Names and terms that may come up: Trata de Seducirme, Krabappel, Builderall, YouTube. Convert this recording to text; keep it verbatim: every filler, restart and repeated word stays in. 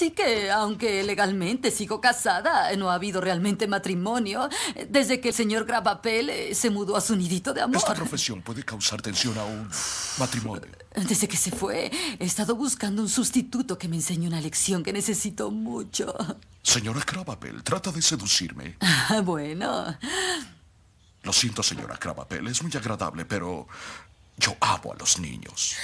Así que, aunque legalmente sigo casada, no ha habido realmente matrimonio desde que el señor Krabappel se mudó a su nidito de amor. Esta profesión puede causar tensión a un matrimonio. Desde que se fue, he estado buscando un sustituto que me enseñe una lección que necesito mucho. Señora Krabappel, trata de seducirme. Ah, bueno. Lo siento, señora Krabappel, es muy agradable, pero yo amo a los niños.